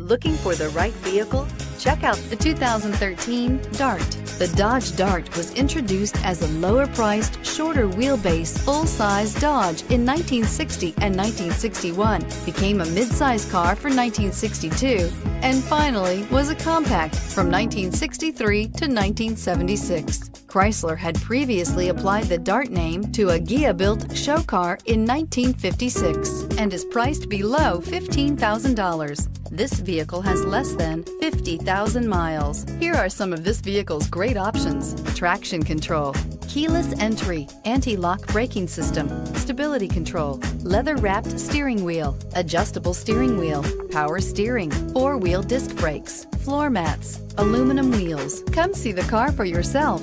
Looking for the right vehicle? Check out the 2013 Dart. The Dodge Dart was introduced as a lower-priced, shorter wheelbase, full-size Dodge in 1960 and 1961, became a mid-size car for 1962, and finally was a compact from 1963 to 1976. Chrysler had previously applied the Dart name to a Ghia-built show car in 1956 and is priced below $15,000. This vehicle has less than 50,000 miles. Here are some of this vehicle's great options: traction control, keyless entry, anti-lock braking system, stability control, leather-wrapped steering wheel, adjustable steering wheel, power steering, four-wheel disc brakes, floor mats, aluminum wheels. Come see the car for yourself.